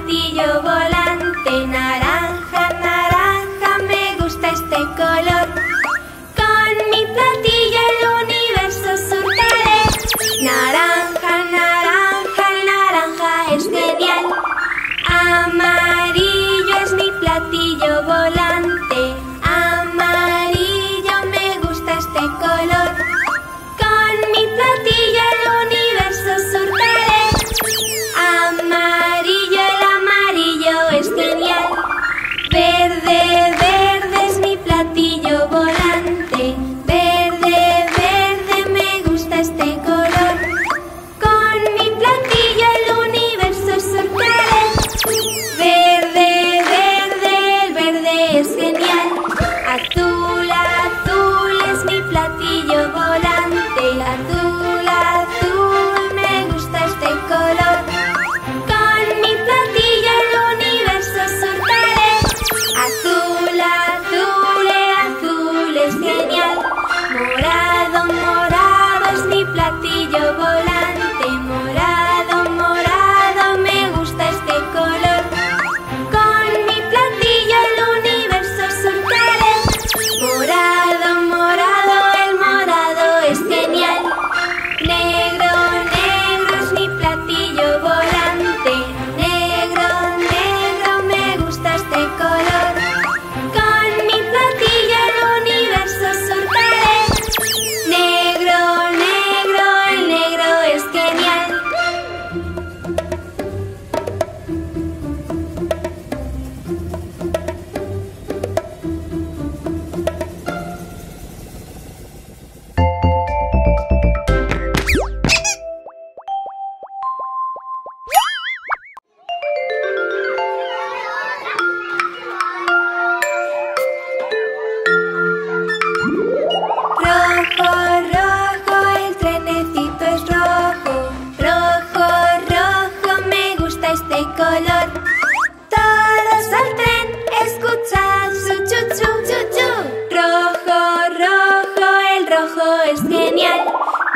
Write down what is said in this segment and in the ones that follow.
platillo volante. Naranja, naranja, me gusta este color. Con mi platillo el universo surcaré. Naranja, naranja, naranja es genial. Amarillo es mi platillo volante. Amarillo me gusta este color. Con mi platillo el universo surcaré. Amarillo, el amarillo es genial. Verde, verde es mi platillo volante. Verde, verde me gusta este color. Con mi platillo el universo surcaré. Verde, verde, el verde es genial. Azul, azul es mi platillo volante. Azul, azul me gusta este color.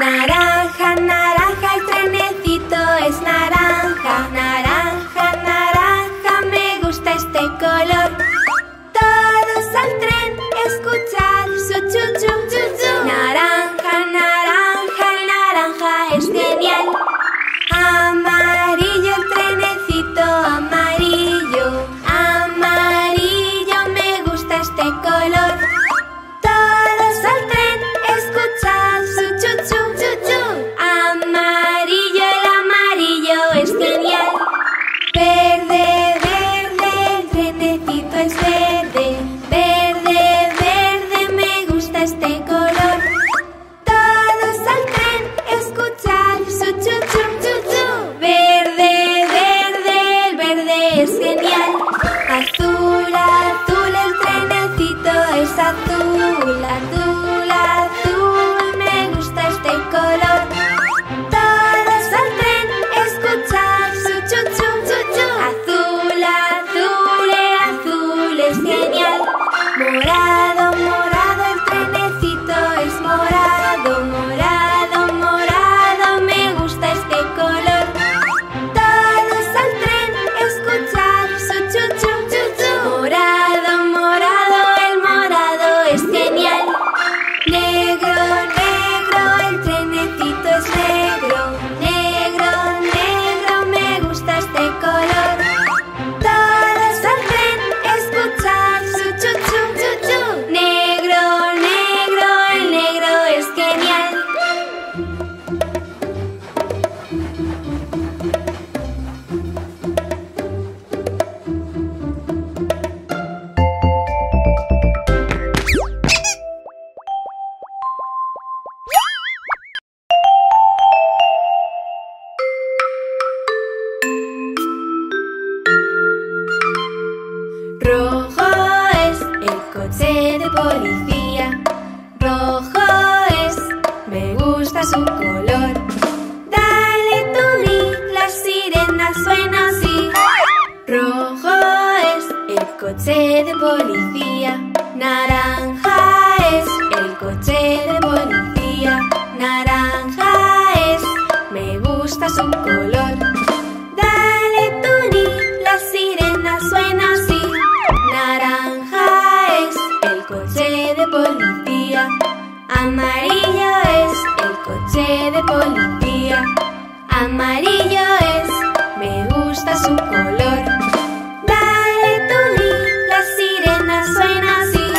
Naranja, naranja, el trenecito es naranja. Naranja, naranja, me gusta este color. Todos al tren, escuchad su chuchu, chuchu. Naranja, naranja, el naranja es genial. Amarillo, el trenecito amarillo. Amarillo, me gusta este color. Todos al tren, escuchad su chuchu. color. Dale, Tuli, la sirena suena así.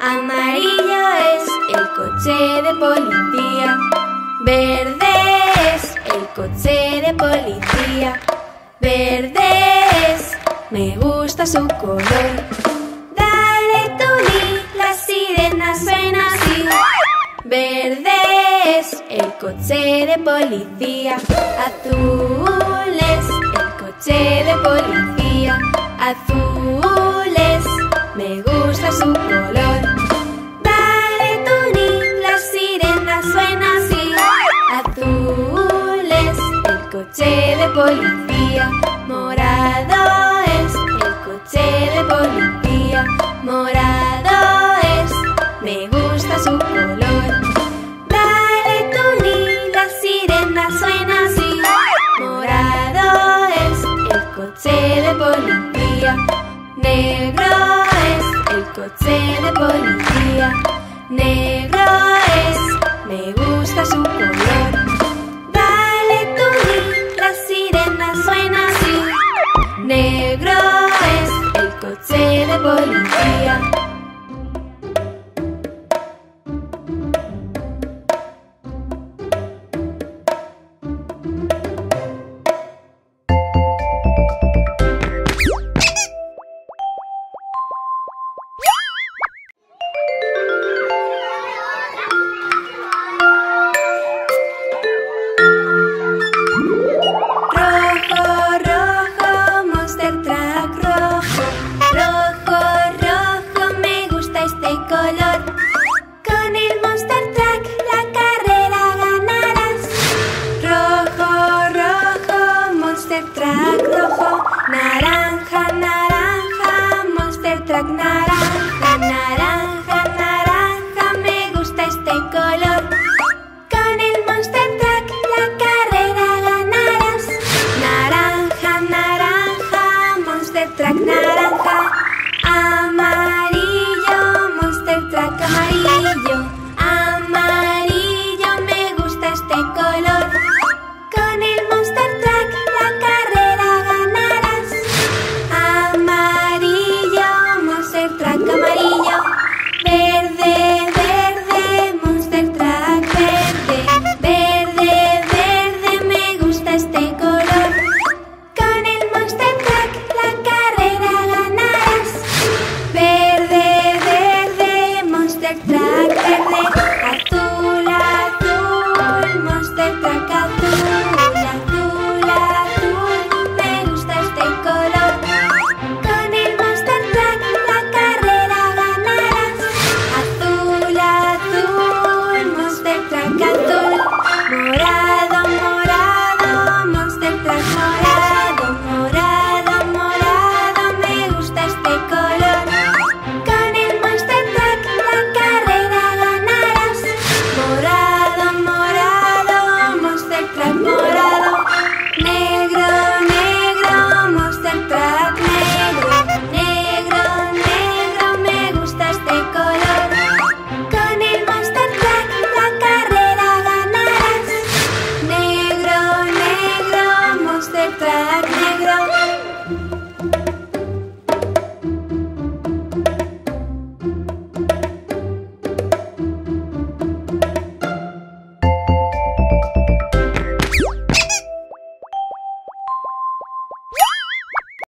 Amarillo es el coche de policía. Verde es el coche de policía. Verde es, me gusta su color. Dale, Tuli, la sirena suena así. Verde es el coche de policía. Azul es el coche de policía. Azul es, me gusta su color. Dale, Tuli, la sirena suena así. Azul es el coche de policía. Morado es el coche de policía. Morado es, me gusta su color. Dale, Tuli, la sirena suena así. Morado es el coche de policía. Negro es el coche de policía. Negro es, me gusta su color. Dale, Tuli, la sirena suena así. Negro